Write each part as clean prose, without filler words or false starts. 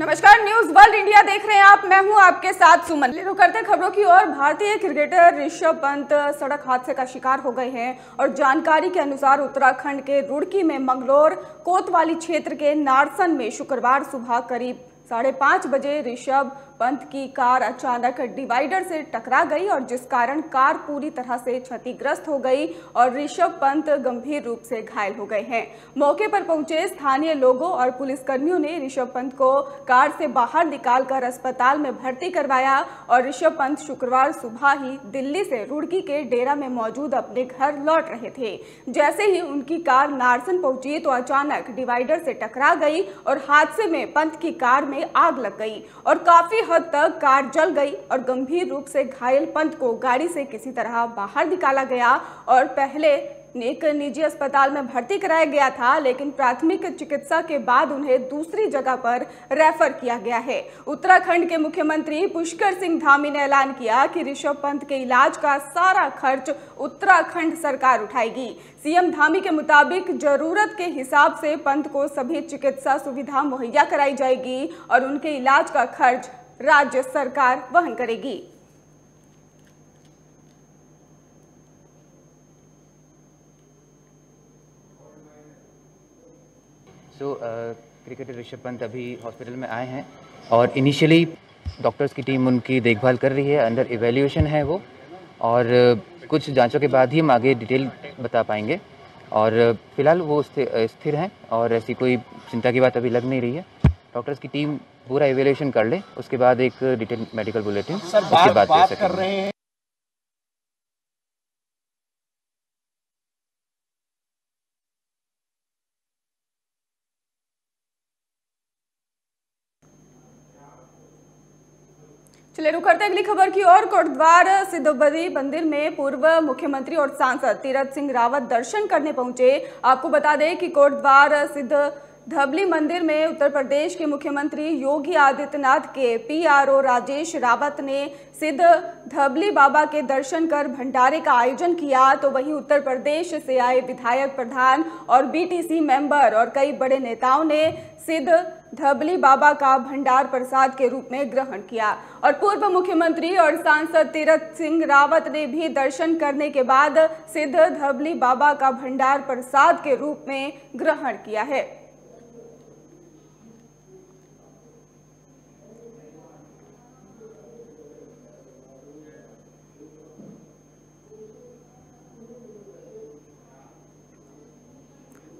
नमस्कार, news world India देख रहे हैं आप। मैं हूं आपके साथ सुमन। ले करते खबरों की ओर। भारतीय क्रिकेटर ऋषभ पंत सड़क हादसे का शिकार हो गए हैं और जानकारी के अनुसार उत्तराखंड के रुड़की में मंगलोर कोतवाली क्षेत्र के नारसन में शुक्रवार सुबह करीब 5:30 बजे ऋषभ पंत की कार अचानक डिवाइडर से टकरा गई और जिस कारण कार पूरी तरह से क्षतिग्रस्त हो गई और ऋषभ पंत गंभीर रूप से घायल हो गए हैं। मौके पर पहुंचे स्थानीय लोगों और पुलिसकर्मियों ने ऋषभ पंत को कार से बाहर निकालकर अस्पताल में भर्ती करवाया और ऋषभ पंत शुक्रवार सुबह ही दिल्ली से रुड़की के डेरा में मौजूद अपने घर लौट रहे थे। जैसे ही उनकी कार नारसन पहुंची तो अचानक डिवाइडर से टकरा गई और हादसे में पंत की कार में आग लग गई और काफी हद तक कार जल गई और गंभीर रूप से घायल पंत को गाड़ी से किसी तरह बाहर निकाला गया और पहले एक निजी अस्पताल में भर्ती कराया गया था, लेकिन प्राथमिक चिकित्सा के बाद उन्हें दूसरी जगह पर रेफर किया गया है। उत्तराखंड के मुख्यमंत्री पुष्कर सिंह धामी ने ऐलान किया कि ऋषभ पंत के इलाज का सारा खर्च उत्तराखंड सरकार उठाएगी। सीएम धामी के मुताबिक जरूरत के हिसाब से पंत को सभी चिकित्सा सुविधा मुहैया कराई जाएगी और उनके इलाज का खर्च राज्य सरकार वहन करेगी। क्रिकेटर ऋषभ पंत अभी हॉस्पिटल में आए हैं और इनिशियली डॉक्टर्स की टीम उनकी देखभाल कर रही है। अंडर इवेल्यूशन है वो और कुछ जांचों के बाद ही हम आगे डिटेल बता पाएंगे और फिलहाल वो स्थिर हैं और ऐसी कोई चिंता की बात अभी लग नहीं रही है। डॉक्टर्स की टीम पूरा इवेल्यूशन कर ले, उसके बाद एक डिटेल मेडिकल बुलेटिन की बात कर रहे हैं। चलिए रुक करते हैं अगली खबर की ओर। कोटद्वार सिद्धबद्री मंदिर में पूर्व मुख्यमंत्री और सांसद तीरथ सिंह रावत दर्शन करने पहुंचे। आपको बता दें कि कोटद्वार सिद्धबद्री मंदिर में उत्तर प्रदेश के मुख्यमंत्री योगी आदित्यनाथ के पीआरओ राजेश रावत ने सिद्धबद्री बाबा के दर्शन कर भंडारे का आयोजन किया। तो वहीं उत्तर प्रदेश से आए विधायक, प्रधान और बीटीसी मेंबर और कई बड़े नेताओं ने सिद्धबद्री बाबा का भंडार प्रसाद के रूप में ग्रहण किया और पूर्व मुख्यमंत्री और सांसद तीरथ सिंह रावत ने भी दर्शन करने के बाद सिद्धबद्री बाबा का भंडार प्रसाद के रूप में ग्रहण किया है।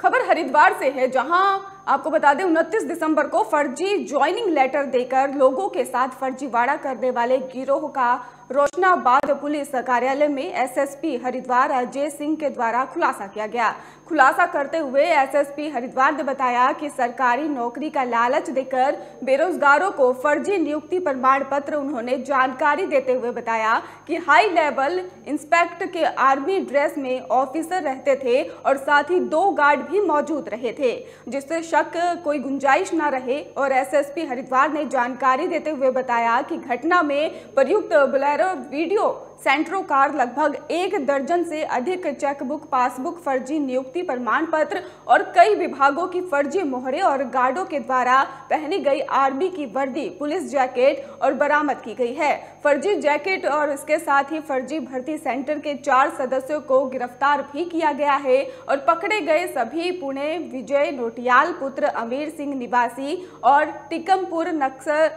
खबर हरिद्वार से है, जहां आपको बता दें 29 दिसंबर को फर्जी ज्वाइनिंग लेटर देकर लोगों के साथ फर्जीवाड़ा करने वाले गिरोह का रोशनाबाद पुलिस कार्यालय में एसएसपी हरिद्वार अजय सिंह के द्वारा खुलासा किया गया। खुलासा करते हुए एसएसपी हरिद्वार ने बताया कि सरकारी नौकरी का लालच देकर बेरोजगारों को फर्जी नियुक्ति प्रमाण पत्र उन्होंने जानकारी देते हुए बताया कि हाई लेवल इंस्पेक्टर के आर्मी ड्रेस में ऑफिसर रहते थे और साथ ही 2 गार्ड भी मौजूद रहे थे, जिससे शक कोई गुंजाइश न रहे। और एसएसपी हरिद्वार ने जानकारी देते हुए बताया कि घटना में प्रयुक्त वीडियो सेंट्रो कार, लगभग 1 दर्जन से अधिक चेकबुक, पासबुक, फर्जी नियुक्ति प्रमाण पत्र और कई विभागों की फर्जी मोहरे और गार्डों के द्वारा पहनी गई आर्मी की वर्दी, पुलिस जैकेट और बरामद की गई है। फर्जी जैकेट और इसके साथ ही फर्जी भर्ती सेंटर के 4 सदस्यों को गिरफ्तार भी किया गया है और पकड़े गए सभी पुणे विजय नोटियाल पुत्र अमीर सिंह निवासी और टिकमपुर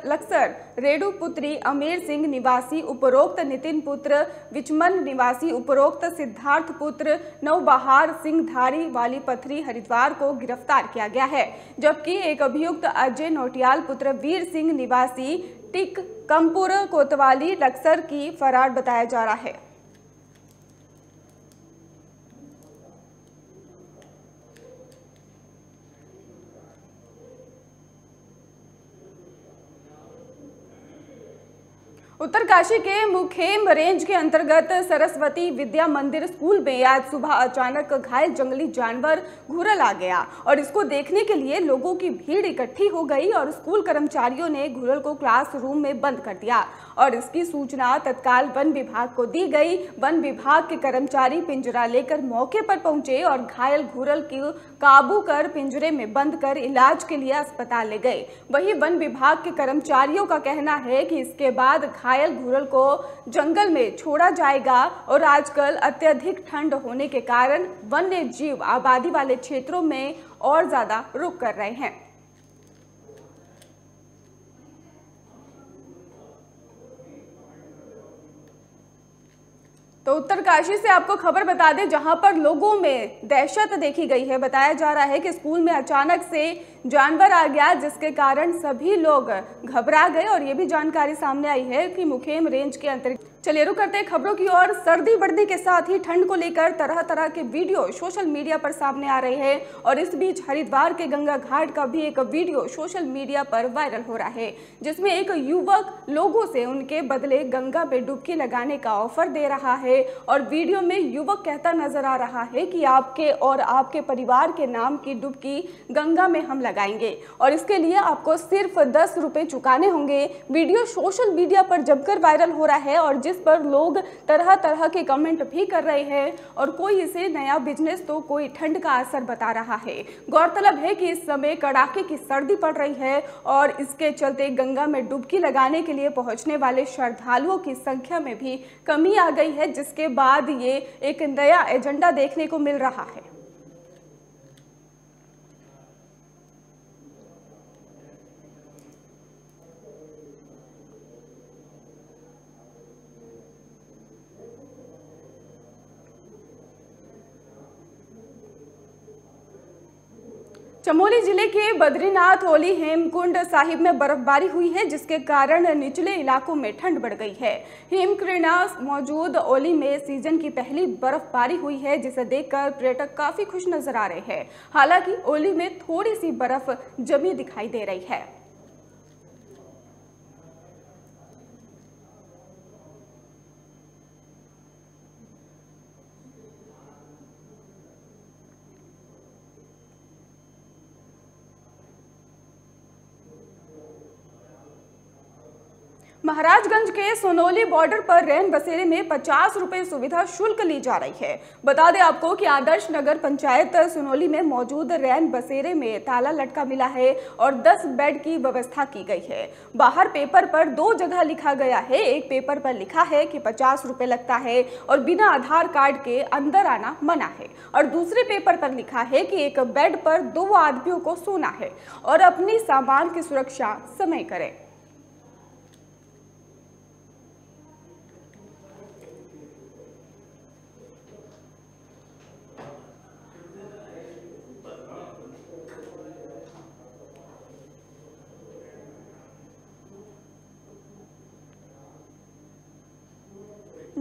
लक्सर रेडू पुत्री अमीर सिंह निवासी, उपरोक्त नितिन पुत्र विचमन निवासी, उपरोक्त सिद्धार्थ पुत्र नवबहार सिंह धारी वाली पथरी हरिद्वार को गिरफ्तार किया गया है। जबकि एक अभियुक्त अजय नोटियाल पुत्र वीर सिंह निवासी टिकमपुर कोतवाली लक्सर की फरार बताया जा रहा है। उत्तरकाशी के मुखेम रेंज के अंतर्गत सरस्वती विद्या मंदिर स्कूल में आज सुबह अचानक घायल जंगली जानवर घुरल आ गया और इसको देखने के लिए लोगों की भीड़ इकट्ठी हो गई और स्कूल कर्मचारियों ने घुरल को क्लासरूम में बंद कर दिया और इसकी सूचना तत्काल वन विभाग को दी गई। वन विभाग के कर्मचारी पिंजरा लेकर मौके पर पहुंचे और घायल घुरल को काबू कर पिंजरे में बंद कर इलाज के लिए अस्पताल ले गए। वहीं वन विभाग के कर्मचारियों का कहना है कि इसके बाद घायल घुरल को जंगल में छोड़ा जाएगा और आजकल अत्यधिक ठंड होने के कारण वन्य जीव आबादी वाले क्षेत्रों में और ज्यादा रुख कर रहे हैं। तो उत्तरकाशी से आपको खबर बता दें जहां पर लोगों में दहशत देखी गई है। बताया जा रहा है कि स्कूल में अचानक से जानवर आ गया जिसके कारण सभी लोग घबरा गए और ये भी जानकारी सामने आई है कि मुखेम रेंज के अंतर्गत। चलिए रुक करते हैं खबरों की ओर। सर्दी बढ़ने के साथ ही ठंड को लेकर तरह तरह के वीडियो सोशल मीडिया पर सामने आ रहे हैं और इस बीच हरिद्वार के गंगा घाट का भी एक वीडियो सोशल मीडिया पर वायरल हो रहा है जिसमें एक युवक लोगों से उनके बदले गंगा में डुबकी लगाने का ऑफर दे रहा है और वीडियो में युवक कहता नजर आ रहा है कि आपके और आपके परिवार के नाम की डुबकी गंगा में हम लगाएंगे और इसके लिए आपको सिर्फ 10 रुपये चुकाने होंगे। वीडियो सोशल मीडिया पर जमकर वायरल हो रहा है और इस पर लोग तरह तरह के कमेंट भी कर रहे हैं और कोई इसे नया बिजनेस तो कोई ठंड का असर बता रहा है। गौरतलब है कि इस समय कड़ाके की सर्दी पड़ रही है और इसके चलते गंगा में डुबकी लगाने के लिए पहुंचने वाले श्रद्धालुओं की संख्या में भी कमी आ गई है जिसके बाद ये एक नया एजेंडा देखने को मिल रहा है। चमोली जिले के बद्रीनाथ ओली हेमकुंड साहिब में बर्फबारी हुई है जिसके कारण निचले इलाकों में ठंड बढ़ गई है। हिमकृणा मौजूद ओली में सीजन की पहली बर्फबारी हुई है जिसे देखकर पर्यटक काफी खुश नजर आ रहे हैं। हालांकि ओली में थोड़ी सी बर्फ जमी दिखाई दे रही है। महाराजगंज के सोनौली बॉर्डर पर रैन बसेरे में 50 रुपये सुविधा शुल्क ली जा रही है। बता दें आपको कि आदर्श नगर पंचायत सोनौली में मौजूद रैन बसेरे में ताला लटका मिला है और 10 बेड की व्यवस्था की गई है। बाहर पेपर पर 2 जगह लिखा गया है। एक पेपर पर लिखा है कि 50 रुपये लगता है और बिना आधार कार्ड के अंदर आना मना है और दूसरे पेपर पर लिखा है कि एक बेड पर 2 आदमियों को सोना है और अपनी सामान की सुरक्षा समय करें।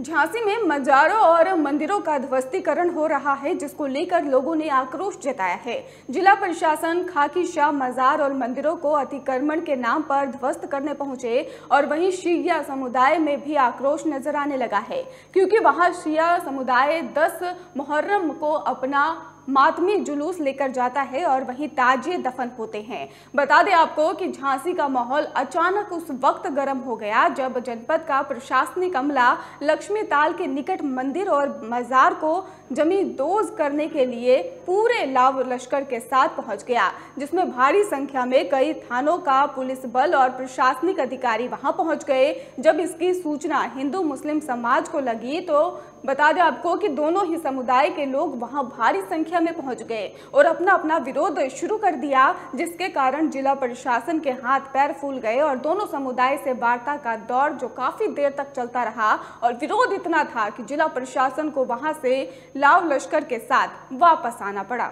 झांसी में मजारों और मंदिरों का ध्वस्तीकरण हो रहा है जिसको लेकर लोगों ने आक्रोश जताया है। जिला प्रशासन खाकी शाह मजार और मंदिरों को अतिक्रमण के नाम पर ध्वस्त करने पहुंचे और वहीं शिया समुदाय में भी आक्रोश नजर आने लगा है क्योंकि वहां शिया समुदाय 10 मुहर्रम को अपना मातमी जुलूस लेकर जाता है और वहीं ताजिए दफन होते हैं। बता दें आपको कि झांसी का माहौल अचानक उस वक्त गर्म हो गया जब जनपद का प्रशासनिक अमला लक्ष्मी ताल के निकट मंदिर और मजार को जमींदोज करने के लिए पूरे लाव लश्कर के साथ पहुंच गया जिसमें भारी संख्या में कई थानों का पुलिस बल और प्रशासनिक अधिकारी वहां पहुंच गए। जब इसकी सूचना हिंदू मुस्लिम समाज को लगी तो बता दें आपको कि दोनों ही समुदाय के लोग वहां भारी संख्या में पहुंच गए और अपना अपना विरोध शुरू कर दिया जिसके कारण जिला प्रशासन के हाथ पैर फूल गए और दोनों समुदाय से वार्ता का दौर जो काफी देर तक चलता रहा और विरोध इतना था कि जिला प्रशासन को वहां से लाव लश्कर के साथ वापस आना पड़ा।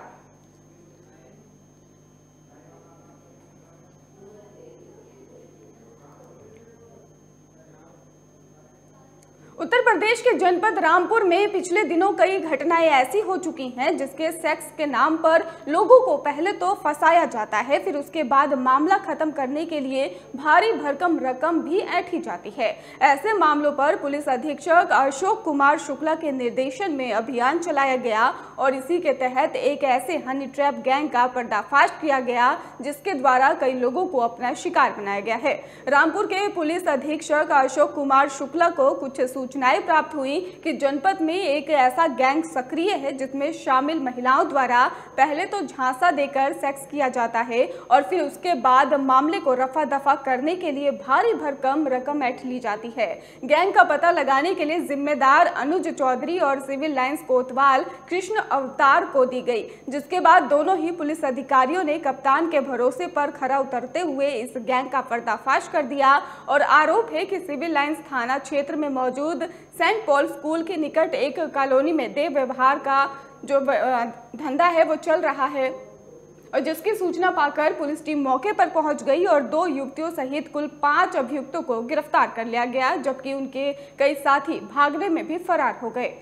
उत्तर प्रदेश के जनपद रामपुर में पिछले दिनों कई घटनाएं ऐसी हो चुकी हैं जिसके सेक्स के नाम पर लोगों को पहले तो फंसाया जाता है, फिर उसके बाद मामला खत्म करने के लिए भारी भरकम रकम भी ऐंठी जाती है। ऐसे मामलों पर पुलिस अधीक्षक अशोक कुमार शुक्ला के निर्देशन में अभियान चलाया गया और इसी के तहत एक ऐसे हनी ट्रैप गैंग का पर्दाफाश किया गया जिसके द्वारा कई लोगों को अपना शिकार बनाया गया है। रामपुर के पुलिस अधीक्षक अशोक कुमार शुक्ला को कुछ सूचनाएं प्राप्त हुई कि जनपद में एक ऐसा गैंग सक्रिय है जिसमें शामिल महिलाओं द्वारा पहले तो झांसा देकर सेक्स किया जाता है और फिर उसके बाद मामले को रफा दफा करने के लिए भारी भरकम रकम ऐंठ ली जाती है। गैंग का पता लगाने के लिए जिम्मेदार अनुज चौधरी और सिविल लाइंस कोतवाल कृष्ण अवतार को दी गई, जिसके बाद दोनों ही पुलिस अधिकारियों ने कप्तान के भरोसे पर खरा उतरते हुए इस गैंग का पर्दाफाश कर दिया और आरोप है कि सिविल लाइंस थाना क्षेत्र में मौजूद सेंट पॉल स्कूल के निकट एक कॉलोनी में देव व्यवहार का जो धंधा है वो चल रहा है और जिसकी सूचना पाकर पुलिस टीम मौके पर पहुंच गई और 2 युवतियों सहित कुल 5 अभियुक्तों को गिरफ्तार कर लिया गया, जबकि उनके कई साथी भागने में भी फरार हो गए।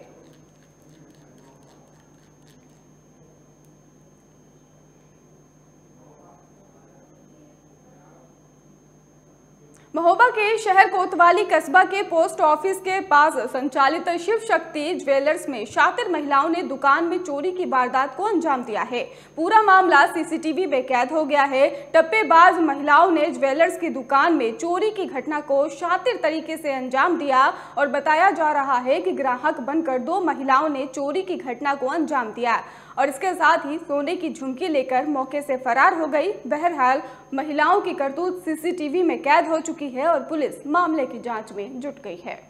महोबा के शहर कोतवाली कस्बा के पोस्ट ऑफिस के पास संचालित शिव शक्ति ज्वेलर्स में शातिर महिलाओं ने दुकान में चोरी की वारदात को अंजाम दिया है। पूरा मामला सीसीटीवी में कैद हो गया है। टप्पेबाज महिलाओं ने ज्वेलर्स की दुकान में चोरी की घटना को शातिर तरीके से अंजाम दिया और बताया जा रहा है कि ग्राहक बनकर 2 महिलाओं ने चोरी की घटना को अंजाम दिया और इसके साथ ही सोने की झुमकी लेकर मौके से फरार हो गई। बहरहाल महिलाओं की करतूत सीसीटीवी में कैद हो चुकी है और पुलिस मामले की जांच में जुट गई है।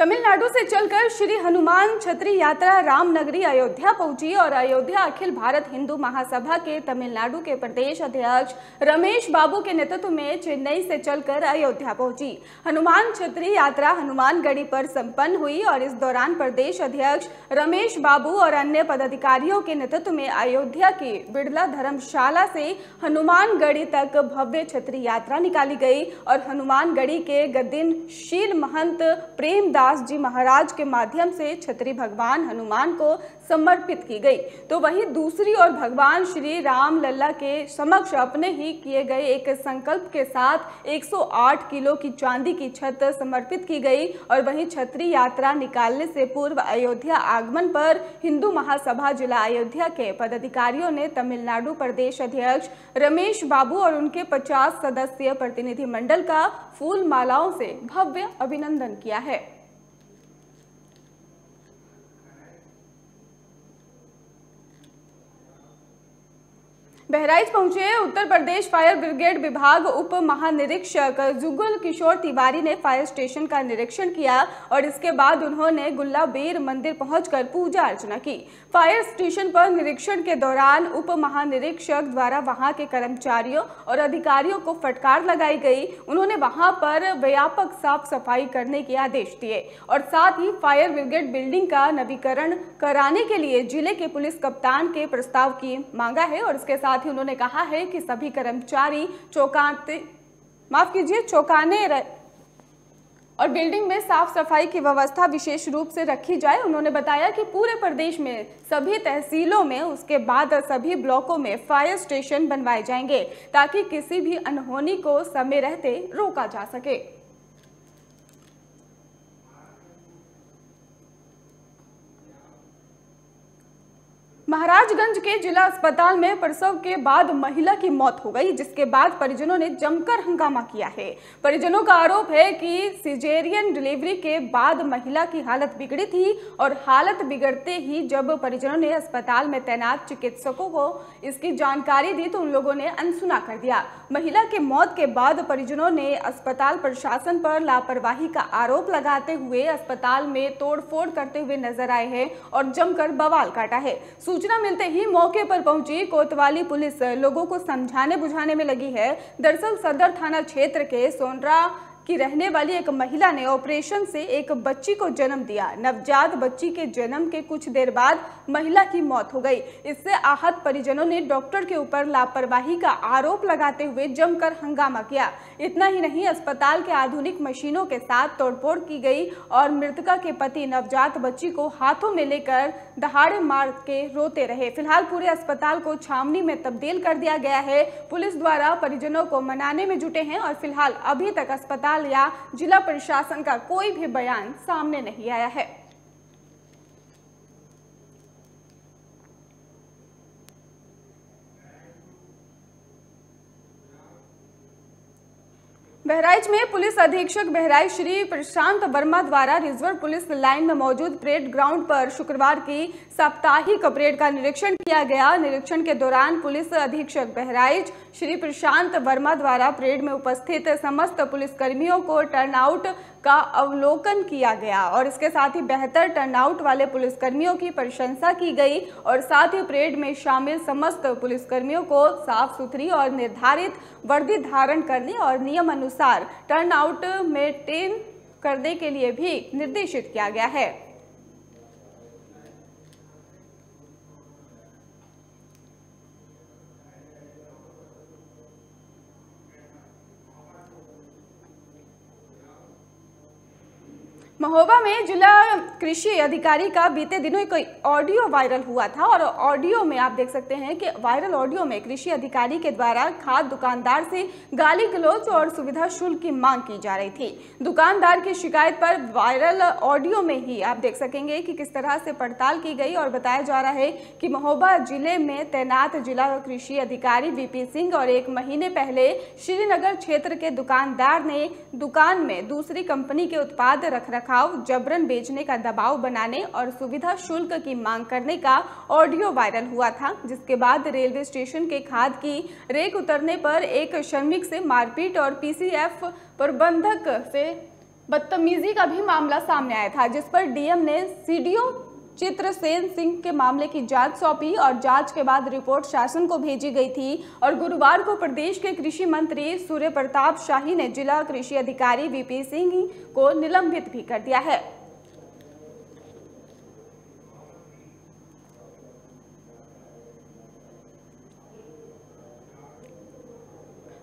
तमिलनाडु से चलकर श्री हनुमान छतरी यात्रा रामनगरी अयोध्या पहुंची और अयोध्या अखिल भारत हिंदू महासभा के तमिलनाडु के प्रदेश अध्यक्ष रमेश बाबू के नेतृत्व में चेन्नई से चलकर अयोध्या पहुंची। हनुमान छतरी यात्रा हनुमानगढ़ी पर संपन्न हुई और इस दौरान प्रदेश अध्यक्ष रमेश बाबू और अन्य पदाधिकारियों के नेतृत्व में अयोध्या की बिड़ला धर्मशाला से हनुमानगढ़ी तक भव्य छतरी यात्रा निकाली गई और हनुमानगढ़ी के गद्दीनशील महंत प्रेमदास जी महाराज के माध्यम से छतरी भगवान हनुमान को समर्पित की गई। तो वहीं दूसरी ओर भगवान श्री राम लल्ला के समक्ष अपने ही किए गए एक संकल्प के साथ 108 किलो की चांदी की छत समर्पित की गई और वहीं छतरी यात्रा निकालने से पूर्व अयोध्या आगमन पर हिंदू महासभा जिला अयोध्या के पदाधिकारियों ने तमिलनाडु प्रदेश अध्यक्ष रमेश बाबू और उनके 50 सदस्यीय प्रतिनिधिमंडल का फूल मालाओं से भव्य अभिनंदन किया है। बहराइच पहुंचे उत्तर प्रदेश फायर ब्रिगेड विभाग उप महानिरीक्षक जुगल किशोर तिवारी ने फायर स्टेशन का निरीक्षण किया और इसके बाद उन्होंने गुल्लाबीर मंदिर पहुंचकर पूजा अर्चना की। फायर स्टेशन पर निरीक्षण के दौरान उप महानिरीक्षक द्वारा वहां के कर्मचारियों और अधिकारियों को फटकार लगाई गई। उन्होंने वहां पर व्यापक साफ सफाई करने के आदेश दिए और साथ ही फायर ब्रिगेड बिल्डिंग का नवीकरण कराने के लिए जिले के पुलिस कप्तान के प्रस्ताव की मांगा है और इसके साथ उन्होंने कहा है कि सभी कर्मचारी चौकाने और बिल्डिंग में साफ सफाई की व्यवस्था विशेष रूप से रखी जाए। उन्होंने बताया कि पूरे प्रदेश में सभी तहसीलों में उसके बाद सभी ब्लॉकों में फायर स्टेशन बनवाए जाएंगे ताकि किसी भी अनहोनी को समय रहते रोका जा सके। महाराजगंज के जिला अस्पताल में प्रसव के बाद महिला की मौत हो गई, जिसके बाद परिजनों ने जमकर हंगामा किया है। परिजनों का आरोप है कि सिजेरियन डिलीवरी के बाद महिला की हालत बिगड़ी थी और हालत बिगड़ते ही जब परिजनों ने अस्पताल में तैनात चिकित्सकों को इसकी जानकारी दी तो उन लोगों ने अनसुना कर दिया। महिला के मौत के बाद परिजनों ने अस्पताल प्रशासन पर लापरवाही का आरोप लगाते हुए अस्पताल में तोड़फोड़ करते हुए नजर आए हैं और जमकर बवाल काटा है। सूचना मिलते ही मौके पर पहुंची कोतवाली पुलिस लोगों को समझाने बुझाने में लगी है। दरअसल सदर थाना क्षेत्र के सोनरा की रहने वाली एक महिला ने ऑपरेशन से एक बच्ची को जन्म दिया। नवजात बच्ची के जन्म के कुछ देर बाद महिला की मौत हो गई। इससे आहत परिजनों ने डॉक्टर के ऊपर लापरवाही का आरोप लगाते हुए जमकर हंगामा किया। इतना ही नहीं, अस्पताल के आधुनिक मशीनों के साथ तोड़फोड़ की गई और मृतका के पति नवजात बच्ची को हाथों में लेकर दहाड़े मार के रोते रहे। फिलहाल पूरे अस्पताल को छावनी में तब्दील कर दिया गया है। पुलिस द्वारा परिजनों को मनाने में जुटे हैं और फिलहाल अभी तक अस्पताल या जिला प्रशासन का कोई भी बयान सामने नहीं आया है। बहराइच में पुलिस अधीक्षक बहराइच श्री प्रशांत वर्मा द्वारा रिजर्व पुलिस लाइन में मौजूद परेड ग्राउंड पर शुक्रवार की साप्ताहिक परेड का निरीक्षण किया गया। निरीक्षण के दौरान पुलिस अधीक्षक बहराइच श्री प्रशांत वर्मा द्वारा परेड में उपस्थित समस्त पुलिसकर्मियों को टर्नआउट का अवलोकन किया गया और इसके साथ ही बेहतर टर्नआउट वाले पुलिसकर्मियों की प्रशंसा की गई और साथ ही परेड में शामिल समस्त पुलिसकर्मियों को साफ सुथरी और निर्धारित वर्दी धारण करने और नियम अनुसार टर्नआउट मेंटेन करने के लिए भी निर्देशित किया गया है। महोबा में जिला कृषि अधिकारी का बीते दिनों एक ऑडियो वायरल हुआ था और ऑडियो में आप देख सकते हैं कि वायरल ऑडियो में कृषि अधिकारी के द्वारा खाद दुकानदार से गाली गलौज और सुविधा शुल्क की मांग की जा रही थी। दुकानदार की शिकायत पर वायरल ऑडियो में ही आप देख सकेंगे कि किस तरह से पड़ताल की गई और बताया जा रहा है कि महोबा जिले में तैनात जिला कृषि अधिकारी वीपी सिंह और एक महीने पहले श्रीनगर क्षेत्र के दुकानदार ने दुकान में दूसरी कंपनी के उत्पाद रख जबरन बेचने का दबाव बनाने और सुविधा शुल्क की मांग करने का ऑडियो वायरल हुआ था, जिसके बाद रेलवे स्टेशन के खाद की रेक उतरने पर एक श्रमिक से मारपीट और पीसीएफ प्रबंधक से बदतमीजी का भी मामला सामने आया था, जिस पर डीएम ने सीडीओ चित्र सेन सिंह के मामले की जांच सौंपी और जांच के बाद रिपोर्ट शासन को भेजी गई थी। और गुरुवार को प्रदेश के कृषि मंत्री सूर्य प्रताप शाही ने जिला कृषि अधिकारी वीपी सिंह को निलंबित भी कर दिया है।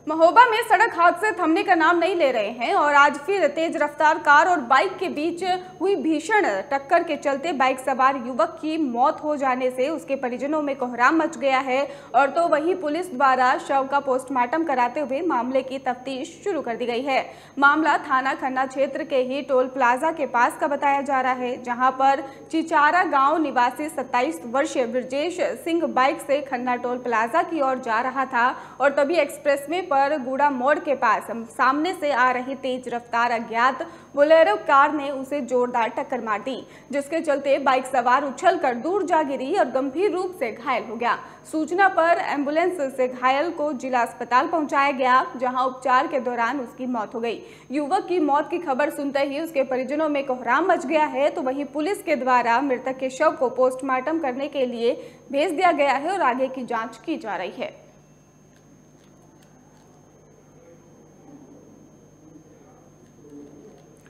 महोबा में सड़क हादसे थमने का नाम नहीं ले रहे हैं और आज फिर तेज रफ्तार कार और बाइक के बीच हुई भीषण टक्कर के चलते बाइक सवार युवक की मौत हो जाने से उसके परिजनों में कोहराम मच गया है। और तो वहीं पुलिस द्वारा शव का पोस्टमार्टम कराते हुए मामले की तफ्तीश शुरू कर दी गई है। मामला थाना खन्ना क्षेत्र के ही टोल प्लाजा के पास का बताया जा रहा है, जहाँ पर चिचारा गाँव निवासी 27 वर्षीय ब्रजेश सिंह बाइक से खन्ना टोल प्लाजा की ओर जा रहा था और तभी एक्सप्रेस वे पर गुड़ा मोड़ के पास सामने से आ रही तेज रफ्तार अज्ञात बोलेरो कार ने उसे जोरदार टक्कर मार दी, जिसके चलते बाइक सवार उछलकर दूर जा गिरी और गंभीर रूप से घायल हो गया। सूचना पर एम्बुलेंस से घायल को जिला अस्पताल पहुंचाया गया, जहां उपचार के दौरान उसकी मौत हो गई। युवक की मौत की खबर सुनते ही उसके परिजनों में कोहराम मच गया है, तो वहीं पुलिस के द्वारा मृतक के शव को पोस्टमार्टम करने के लिए भेज दिया गया है और आगे की जाँच की जा रही है।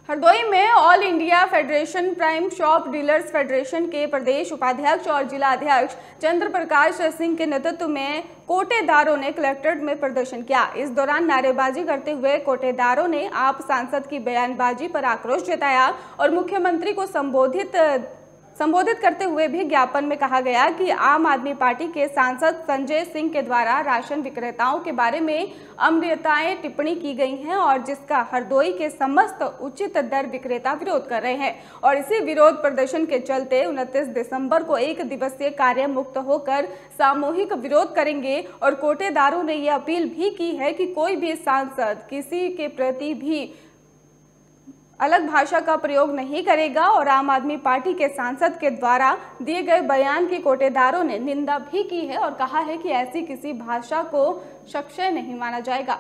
हरदोई में all India federation prime shop dealers federation के प्रदेश उपाध्यक्ष और जिला अध्यक्ष चंद्रप्रकाश सिंह के नेतृत्व में कोटेदारों ने कलेक्ट्रेट में प्रदर्शन किया। इस दौरान नारेबाजी करते हुए कोटेदारों ने आप सांसद की बयानबाजी पर आक्रोश जताया और मुख्यमंत्री को संबोधित करते हुए भी ज्ञापन में कहा गया कि आम आदमी पार्टी के सांसद संजय सिंह के द्वारा राशन विक्रेताओं के बारे में अमर्यादाएं टिप्पणी की गई हैं और जिसका हरदोई के समस्त उचित दर विक्रेता विरोध कर रहे हैं। और इसी विरोध प्रदर्शन के चलते 29 दिसंबर को एक दिवसीय कार्य मुक्त होकर सामूहिक विरोध करेंगे। और कोटेदारों ने यह अपील भी की है कि कोई भी सांसद किसी के प्रति भी अलग भाषा का प्रयोग नहीं करेगा और आम आदमी पार्टी के सांसद के द्वारा दिए गए बयान की कोटेदारों ने निंदा भी की है और कहा है कि ऐसी किसी भाषा को शक्षय नहीं माना जाएगा।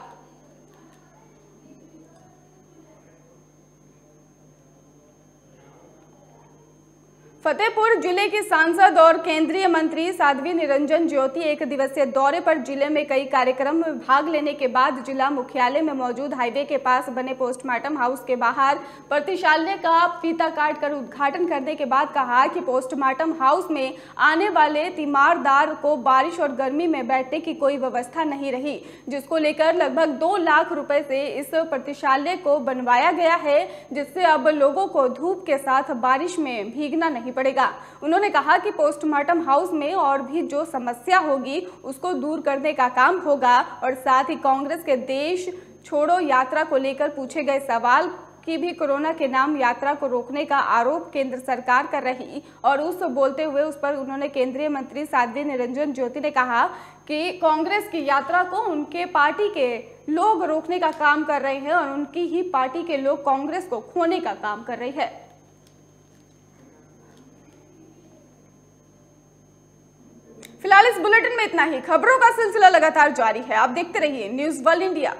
फतेहपुर जिले की सांसद और केंद्रीय मंत्री साध्वी निरंजन ज्योति एक दिवसीय दौरे पर जिले में कई कार्यक्रम में भाग लेने के बाद जिला मुख्यालय में मौजूद हाईवे के पास बने पोस्टमार्टम हाउस के बाहर प्रतिशाल्य का फीता काट कर उद्घाटन करने के बाद कहा कि पोस्टमार्टम हाउस में आने वाले तीमारदार को बारिश और गर्मी में बैठने की कोई व्यवस्था नहीं रही, जिसको लेकर लगभग 2 लाख रुपए से इस प्रतिशाल्य को बनवाया गया है, जिससे अब लोगों को धूप के साथ बारिश में भीगना नहीं पड़ेगा। उन्होंने कहा कि पोस्टमार्टम हाउस में और भी जो समस्या होगी उसको दूर करने का काम होगा और साथ ही कांग्रेस के देश छोड़ो यात्रा को लेकर पूछे गए सवाल की भी कोरोना के नाम यात्रा को रोकने का आरोप केंद्र सरकार कर रही और उस बोलते हुए उस पर उन्होंने केंद्रीय मंत्री साध्वी निरंजन ज्योति ने कहा कि कांग्रेस की यात्रा को उनके पार्टी के लोग रोकने का काम कर रहे हैं और उनकी ही पार्टी के लोग कांग्रेस को खोने का काम कर रही है। फिलहाल इस बुलेटिन में इतना ही। खबरों का सिलसिला लगातार जारी है, आप देखते रहिए न्यूज़ वर्ल्ड इंडिया।